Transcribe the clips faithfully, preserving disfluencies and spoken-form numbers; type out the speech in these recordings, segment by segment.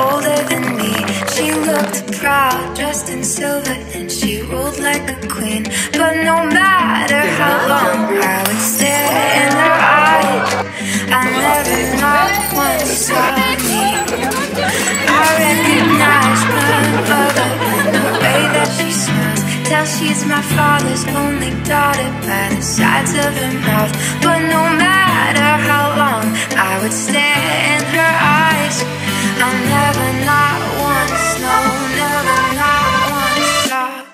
older than me. She looked proud, dressed in silver, and she ruled like a queen. But no matter how long I would stare in her eyes, I never, not once, saw me. I recognize my mother and the way that she smiles. Tell she's my father's only daughter by the sides of her mouth. But no matter how long I would stare in her eyes, I'll never, not once, no, never, not once stop.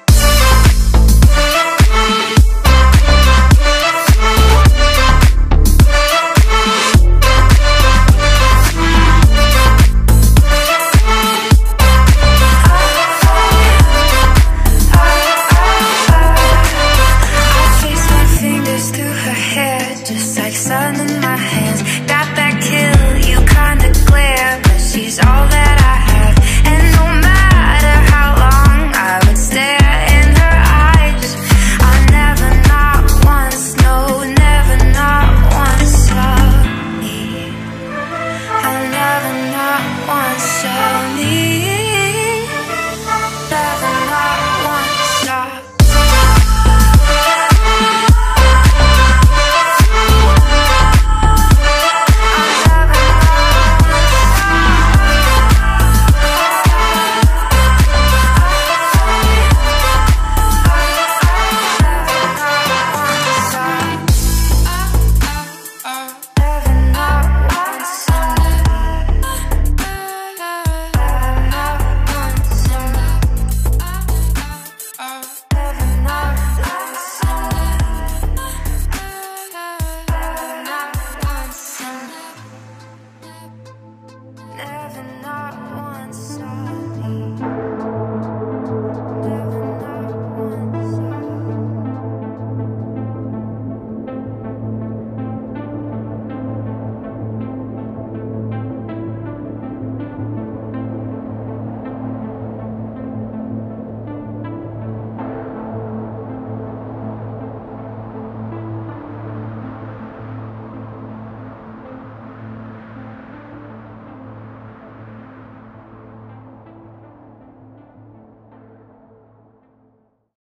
I trace my fingers through her hair, just like sun in my hands. Got that kill, you kinda glare, but she's all that. I'll never, not once, show me.